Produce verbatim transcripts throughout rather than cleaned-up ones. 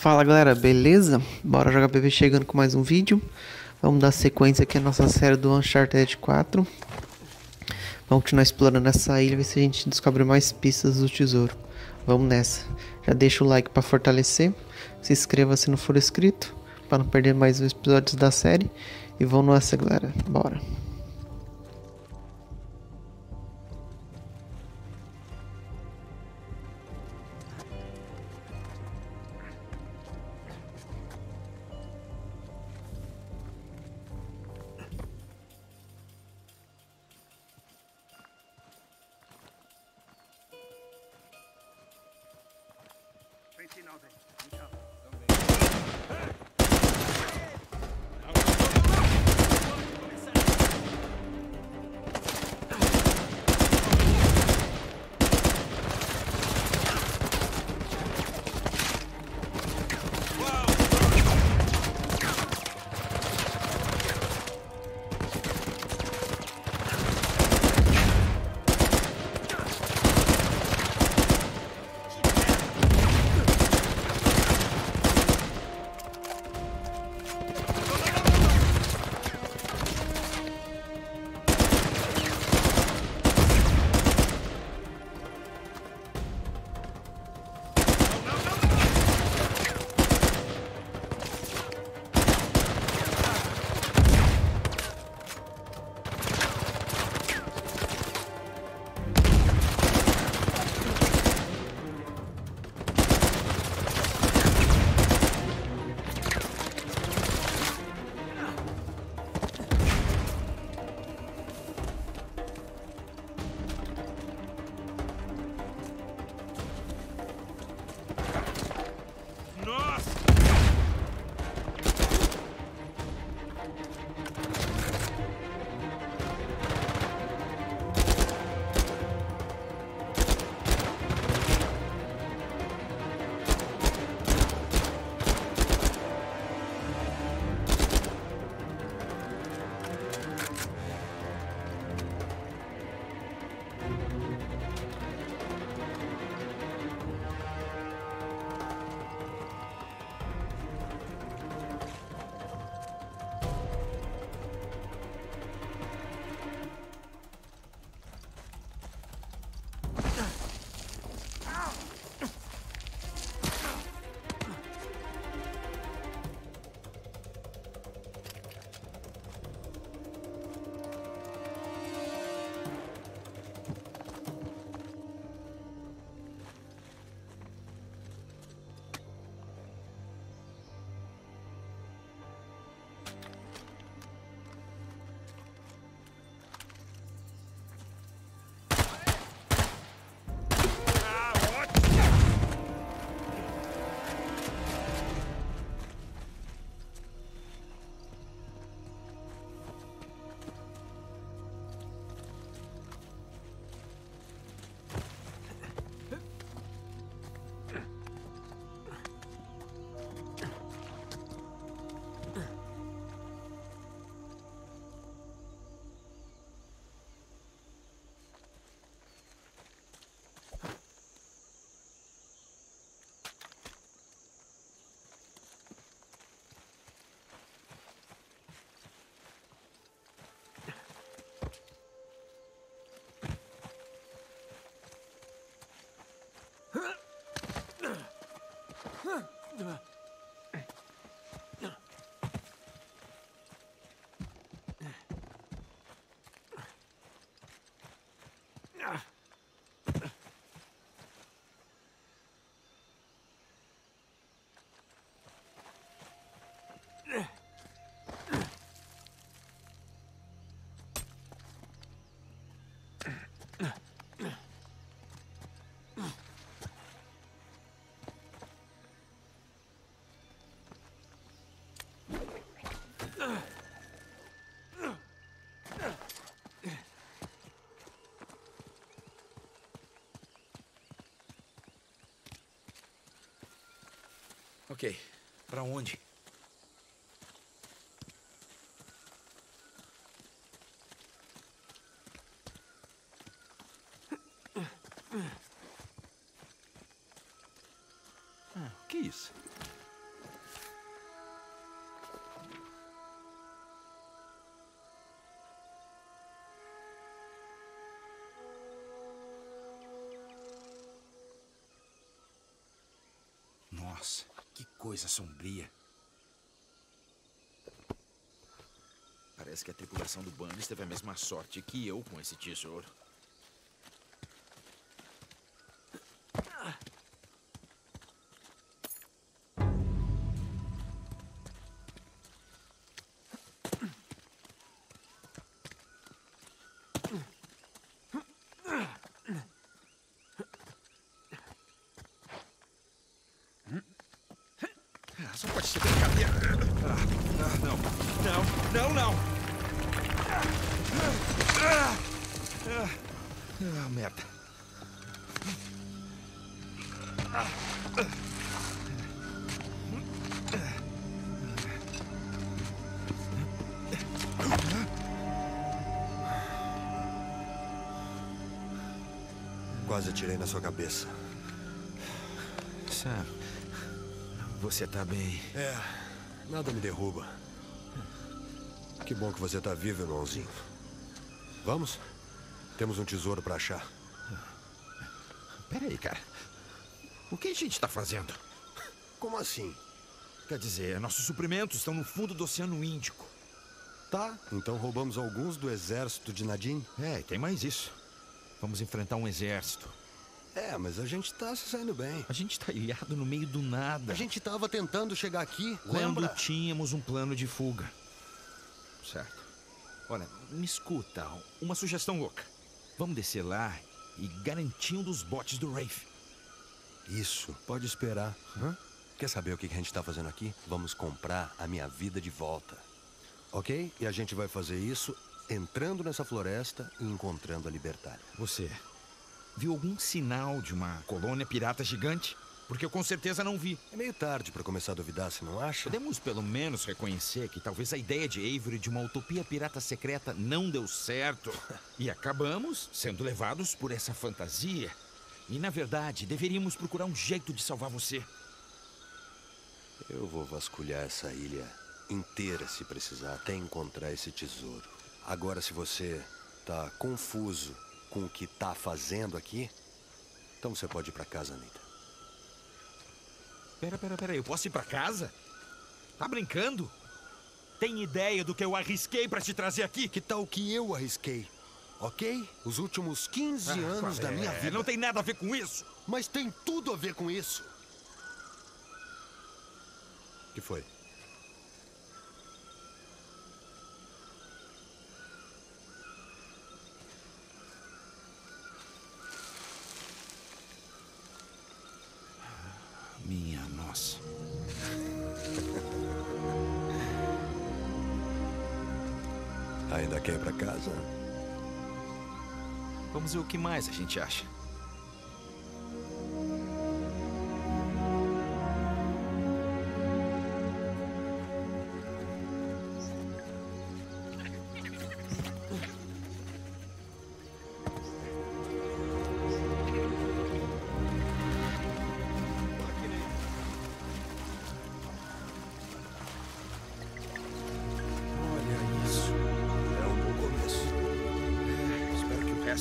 Fala galera, beleza? Bora Jogar Bebê chegando com mais um vídeo. Vamos dar sequência aqui à nossa série do Uncharted quatro. Vamos continuar explorando essa ilha e ver se a gente descobre mais pistas do tesouro. Vamos nessa. Já deixa o like para fortalecer. Se inscreva se não for inscrito, para não perder mais os episódios da série. E vamos nessa galera, bora. Ugh. Ok, pra onde? Ah, que isso? Nossa, que coisa sombria. Parece que a tripulação do Barnes teve a mesma sorte que eu com esse tesouro. Só pode ser brincadeira. Ah, ah, não, não, não, não. Ah, ah, ah, ah, merda. Ah, ah. Quase atirei na sua cabeça. Sam, você tá bem? É, nada me derruba. Que bom que você tá vivo, irmãozinho. Vamos? Temos um tesouro pra achar. Peraí, cara. O que a gente tá fazendo? Como assim? Quer dizer, nossos suprimentos estão no fundo do Oceano Índico. Tá, então roubamos alguns do exército de Nadim? É, tem mais isso. Vamos enfrentar um exército. É, mas a gente tá se saindo bem. A gente tá ilhado no meio do nada. A gente tava tentando chegar aqui, lembra? Quando tínhamos um plano de fuga. Certo. Olha, me escuta, uma sugestão louca. Vamos descer lá e garantir um dos botes do Rafe. Isso, pode esperar. Hã? Quer saber o que a gente tá fazendo aqui? Vamos comprar a minha vida de volta. Ok? E a gente vai fazer isso entrando nessa floresta e encontrando a Libertalia. Você... viu algum sinal de uma colônia pirata gigante? Porque eu com certeza não vi. É meio tarde para começar a duvidar, você não acha? Podemos pelo menos reconhecer que talvez a ideia de Avery de uma utopia pirata secreta não deu certo. E acabamos sendo levados por essa fantasia. E na verdade, deveríamos procurar um jeito de salvar você. Eu vou vasculhar essa ilha inteira se precisar até encontrar esse tesouro. Agora, se você tá confuso com o que tá fazendo aqui, então você pode ir pra casa, Anita. Pera, pera, pera, eu posso ir pra casa? Tá brincando? Tem ideia do que eu arrisquei pra te trazer aqui? Que tal que eu arrisquei, ok? Os últimos quinze ah, anos é, da minha vida. Não tem nada a ver com isso. Mas tem tudo a ver com isso. O que foi? Minha nossa. Ainda quer ir pra casa? Vamos ver o que mais a gente acha.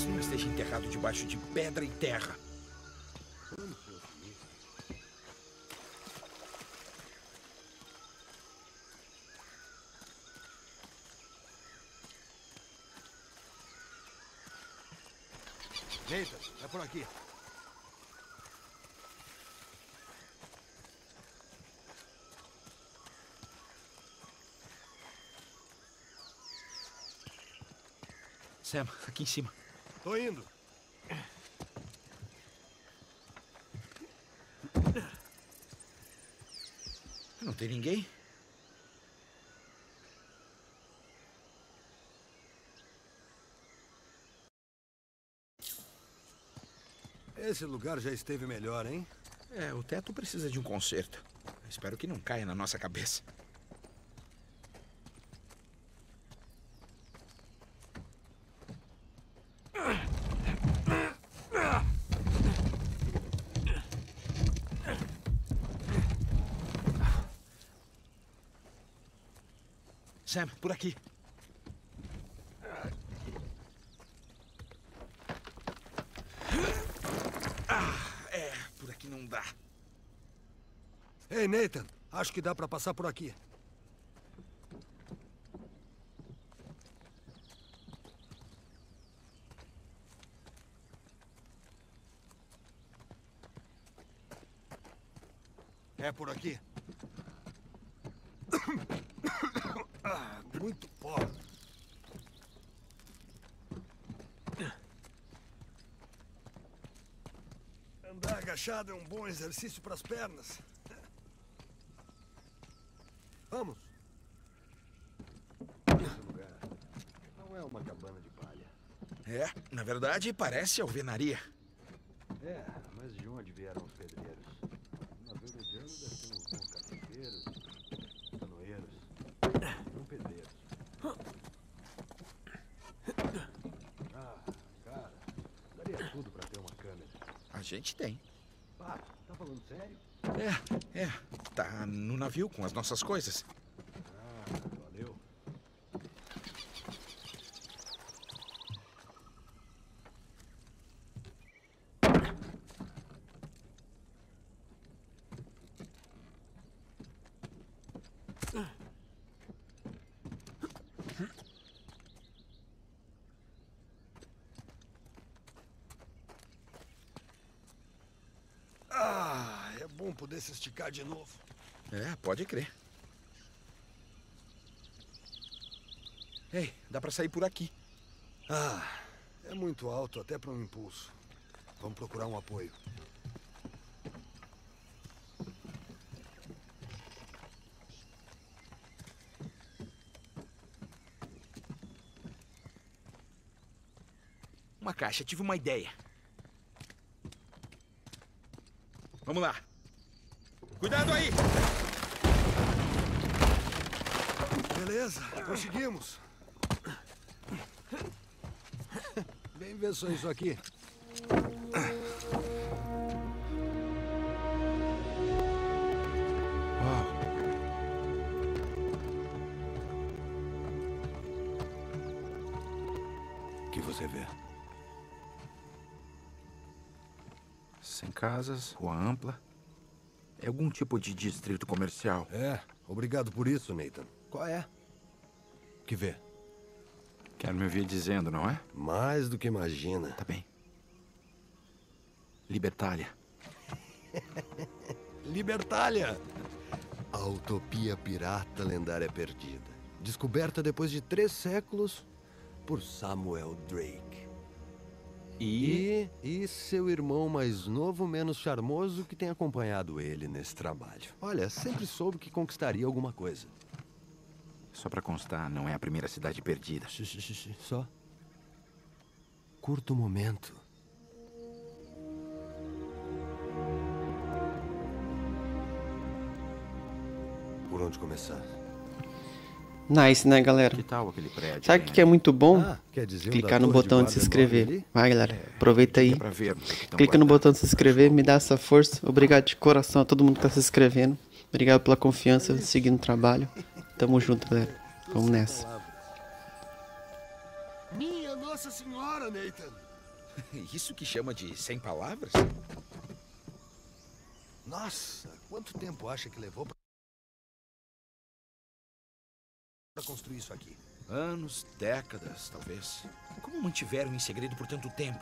Não esteja enterrado debaixo de pedra e terra. Eita, é por aqui. Sam, aqui em cima. Tô indo. Não tem ninguém? Esse lugar já esteve melhor, hein? É, o teto precisa de um conserto. Espero que não caia na nossa cabeça. Sam, por aqui. Ah, é, por aqui não dá. Ei, Nathan, acho que dá pra passar por aqui. É por aqui. Ah, muito pó. Andar agachado é um bom exercício para as pernas. Vamos. Esse lugar não é uma cabana de palha. É, na verdade parece alvenaria. É, mas de onde vieram os pedreiros? Na verdade, deve ter um carpinteiros, canoeiros, um pedreiro. Ah, cara, daria tudo pra ter uma câmera. A gente tem. Pá, tá falando sério? É, é. Tá no navio com as nossas coisas. Ah, valeu. Ah, é bom poder se esticar de novo. É, pode crer. Ei, dá pra sair por aqui. Ah, é muito alto até pra um impulso. Vamos procurar um apoio. Uma caixa, tive uma ideia. Vamos lá. Cuidado aí! Beleza, conseguimos. Bem ver só isso aqui. Uau. O que você vê? Sem casas, rua ampla. É algum tipo de distrito comercial. É, obrigado por isso, Nathan. Qual é? O que vê? Quero me ouvir dizendo, não é? Mais do que imagina. Tá bem. Libertalia. Libertalia! A utopia pirata lendária perdida. Descoberta depois de três séculos por Samuel Drake. E... e... E seu irmão mais novo, menos charmoso, que tem acompanhado ele nesse trabalho. Olha, sempre soube que conquistaria alguma coisa. Só pra constar, não é a primeira cidade perdida. Xixi, só. Curto momento. Por onde começar? Nice, né, galera? Que tal aquele prédio? Sabe o que, que é muito bom? Ah, quer dizer, clicar no botão de se inscrever. Vai, galera, aproveita aí. Clica no botão de se inscrever, me dá essa força. Obrigado de coração a todo mundo que tá se inscrevendo. Obrigado pela confiança, seguindo o trabalho. Tamo junto, galera. Vamos nessa. Minha Nossa Senhora, Nathan! Isso que chama de cem palavras? Nossa, quanto tempo acha que levou pra... construir isso aqui? Anos, décadas, talvez. Como mantiveram em segredo por tanto tempo?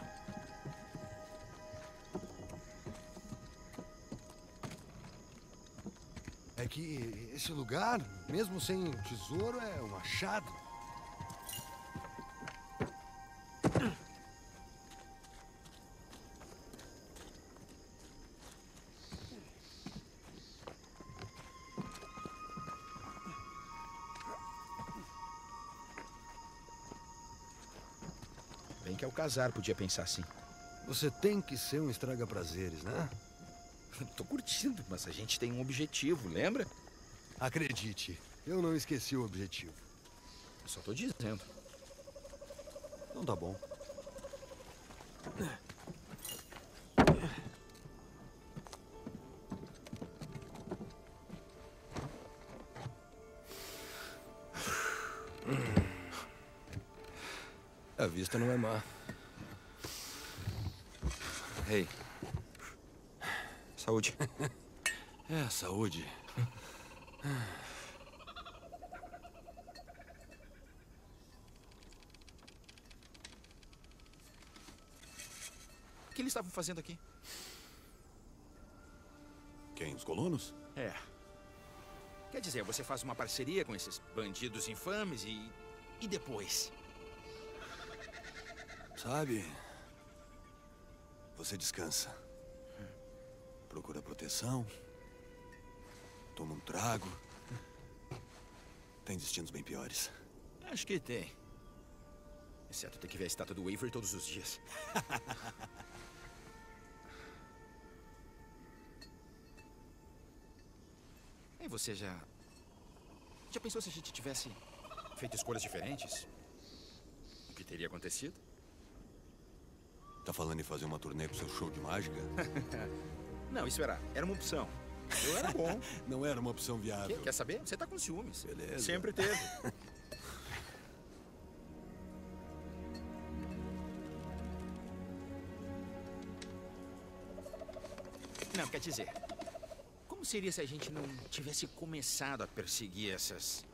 É que esse lugar, mesmo sem tesouro, é um achado. Que ao casar podia pensar assim. Você tem que ser um estraga-prazeres, né? Tô curtindo, mas a gente tem um objetivo, lembra? Acredite, eu não esqueci o objetivo. Eu só tô dizendo. Então tá bom. A vista não é má. Ei. Saúde. É, saúde. O que eles estavam fazendo aqui? Quem? Os colonos? É. Quer dizer, você faz uma parceria com esses bandidos infames e... e depois? Sabe... você descansa. Procura proteção. Toma um trago. Tem destinos bem piores. Acho que tem. Exceto ter que ver a estátua do Waver todos os dias. E você já... já pensou se a gente tivesse feito escolhas diferentes? O que teria acontecido? Tá falando em fazer uma turnê pro seu show de mágica? Não, isso era... era uma opção. Eu era bom. Não era uma opção viável. Quê? Quer saber? Você tá com ciúmes. Beleza. Sempre teve. Não, quer dizer... como seria se a gente não tivesse começado a perseguir essas...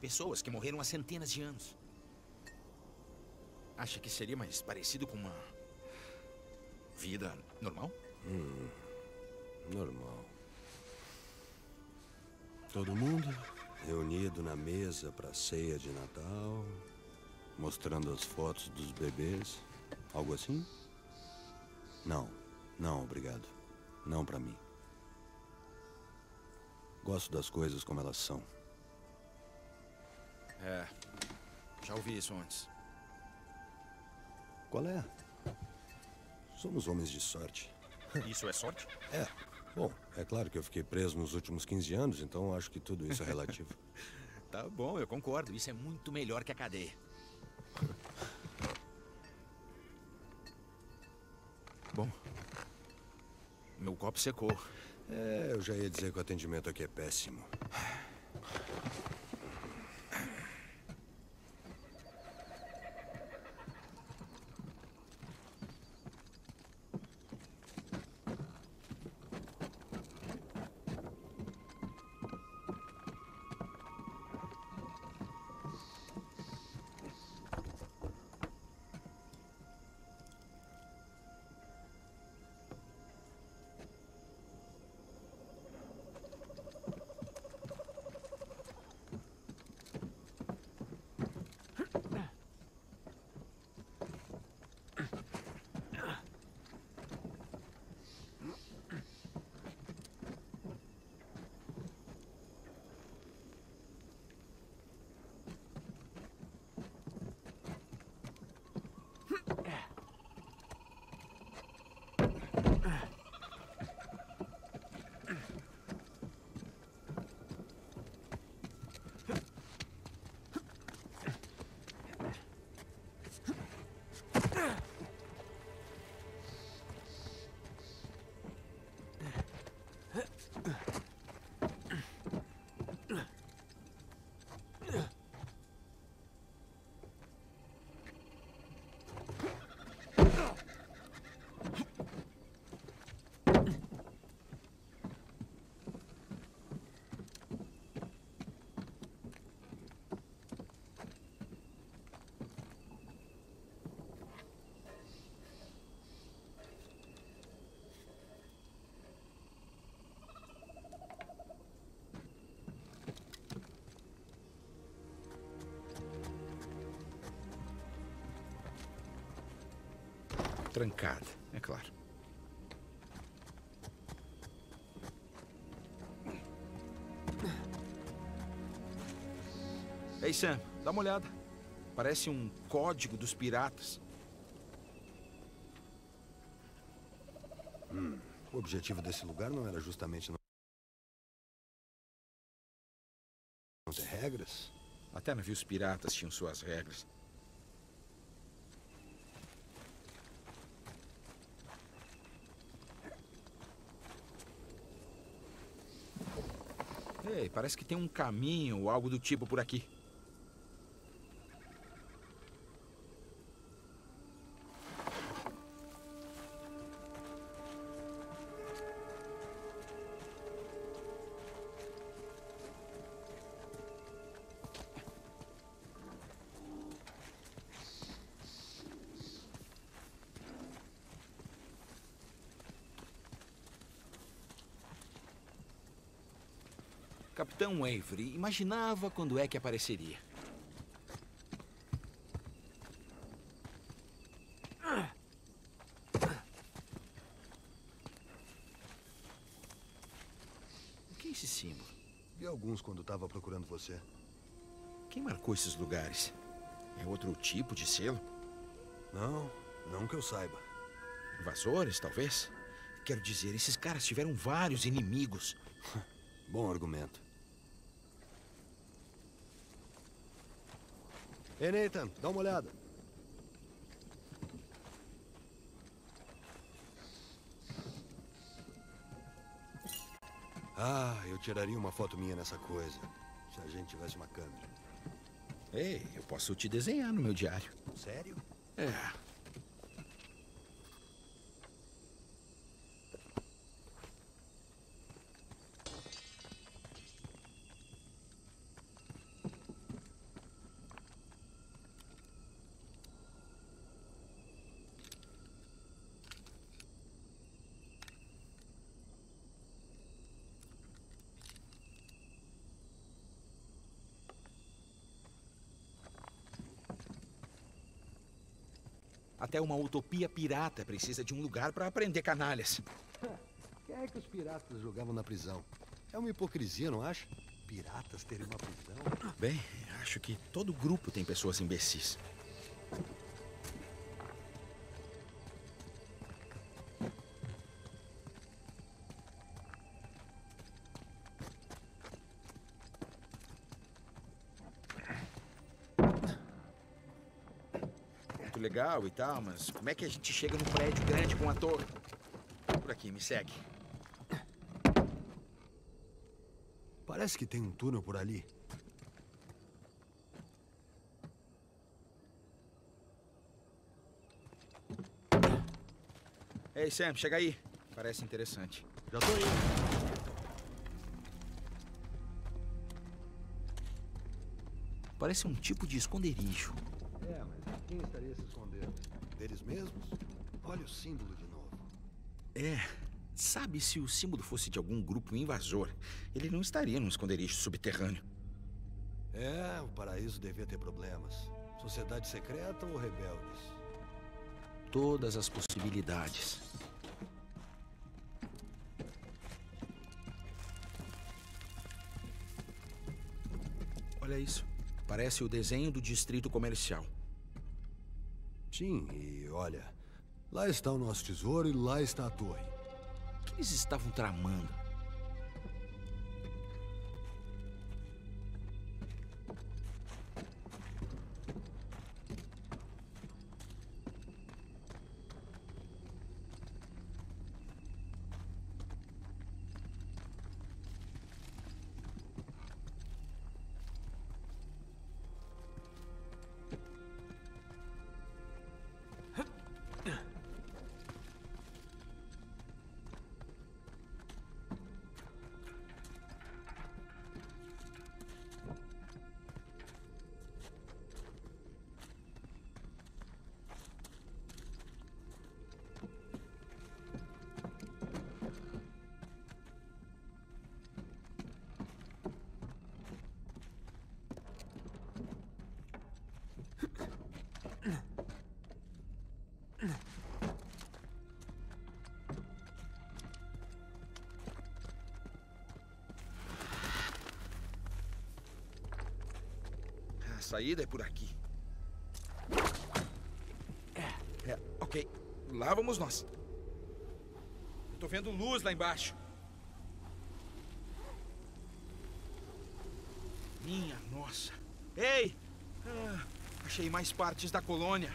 pessoas que morreram há centenas de anos? Acha que seria mais parecido com uma... vida normal? Hum, normal. Todo mundo reunido na mesa para a ceia de Natal, mostrando as fotos dos bebês, algo assim? Não, não, obrigado. Não para mim. Gosto das coisas como elas são. É, já ouvi isso antes. Qual é? Somos homens de sorte. Isso é sorte? É. Bom, é claro que eu fiquei preso nos últimos quinze anos, então acho que tudo isso é relativo. Tá bom, eu concordo. Isso é muito melhor que a cadeia. Bom, meu copo secou. É, eu já ia dizer que o atendimento aqui é péssimo. Trancada, é claro. Ei, Sam, dá uma olhada. Parece um código dos piratas. Hum, o objetivo desse lugar não era justamente não ter regras? Até navios piratas tinham suas regras. Ei, parece que tem um caminho ou algo do tipo por aqui. Capitão Avery imaginava quando é que apareceria. O que é esse símbolo? Vi alguns quando estava procurando você. Quem marcou esses lugares? É outro tipo de selo? Não, não que eu saiba. Invasores, talvez? Quero dizer, esses caras tiveram vários inimigos. Bom argumento. Ei, Nathan, dá uma olhada. Ah, eu tiraria uma foto minha nessa coisa, se a gente tivesse uma câmera. Ei, eu posso te desenhar no meu diário. Sério? É. Até uma utopia pirata precisa de um lugar para aprender canalhas. Quem é que os piratas jogavam na prisão? É uma hipocrisia, não acha? Piratas terem uma prisão? Bem, acho que todo grupo tem pessoas imbecis. Legal e tal, mas como é que a gente chega num prédio grande com a torre? Por aqui, me segue. Parece que tem um túnel por ali. Ei, Sam, chega aí. Parece interessante. Já tô indo. Parece um tipo de esconderijo. É, mas... quem estaria se escondendo? Deles mesmos? Olha o símbolo de novo. É. Sabe, se o símbolo fosse de algum grupo invasor, ele não estaria num esconderijo subterrâneo. É, o paraíso devia ter problemas. Sociedade secreta ou rebeldes? Todas as possibilidades. Olha isso. Parece o desenho do distrito comercial. Sim, e olha, lá está o nosso tesouro e lá está a torre. O que eles estavam tramando? A saída é por aqui. É, ok. Lá vamos nós. Eu tô vendo luz lá embaixo. Minha nossa. Ei! Ah, achei mais partes da colônia.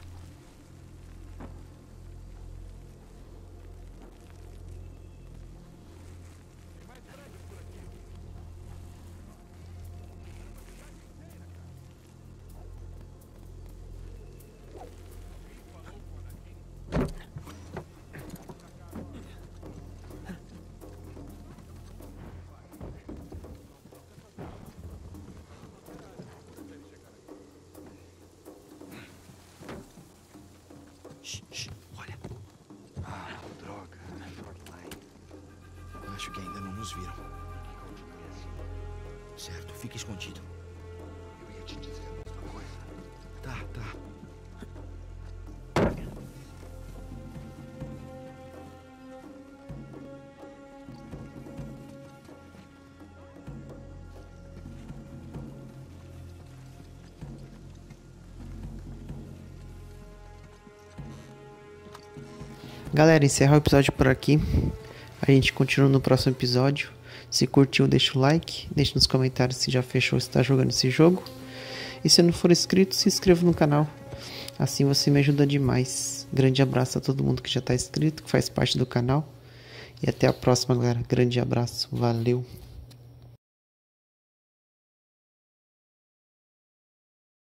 Olha. Ah, droga. Acho que ainda não nos viram. certo, fica escondido. Eu ia te dizer a mesma coisa. Tá, tá. Galera, encerrar o episódio por aqui. A gente continua no próximo episódio. Se curtiu, deixa o like. Deixa nos comentários se já fechou, se está jogando esse jogo. E se não for inscrito, se inscreva no canal. Assim você me ajuda demais. Grande abraço a todo mundo que já está inscrito, que faz parte do canal. E até a próxima, galera. Grande abraço. Valeu.